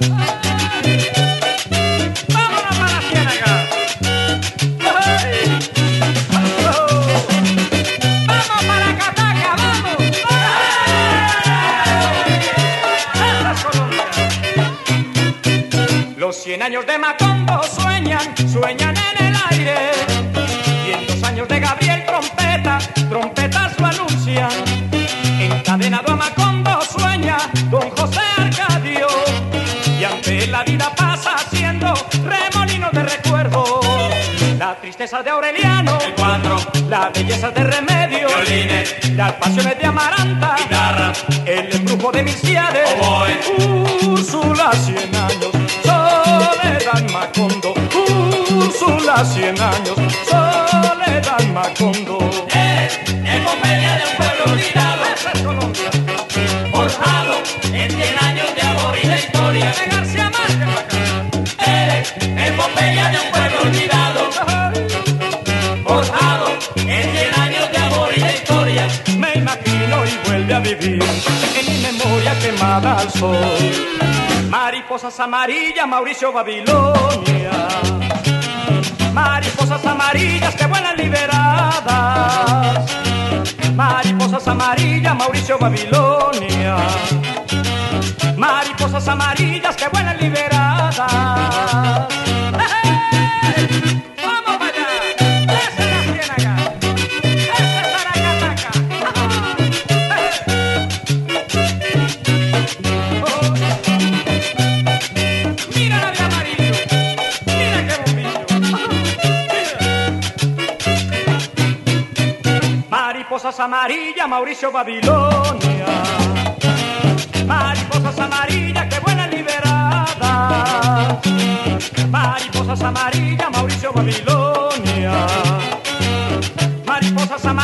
100 años de Macondo sueñan, sueñan en el aire. 200 años de Gabriel Trompeta, trompetas lo anuncian. Encadenado a Macondo sueña don José Arcadio. Y ante la vida pasa haciendo remolinos de recuerdo. La tristeza de Aureliano, el cuatro. La belleza de Remedios, violines. Las pasiones de Amaranta, guitarra. El embrujo de Milciades, oboe. Úrsula, 100 años. Soledad, Macondo, Úrsula, 100 años, Soledad, Macondo. Epopeya de un pueblo olvidado, esa es Colombia, forjado en 100 años de amor y de historia. Epopeya de un pueblo olvidado, forjado en 100 años de amor y de historia. Me imagino y vuelve a vivir en mi memoria quemada al sol. Mariposas amarillas, Mauricio, Babilonia. Mariposas amarillas que vuelan liberadas. Mariposas amarillas, Mauricio, Babilonia. Mariposas amarillas que vuelan liberadas. Mariposas amarillas, Mauricio, Babilonia. Mariposas amarillas que vuelan liberadas. Mariposas amarillas, Mauricio, Babilonia. Mariposas amarillas.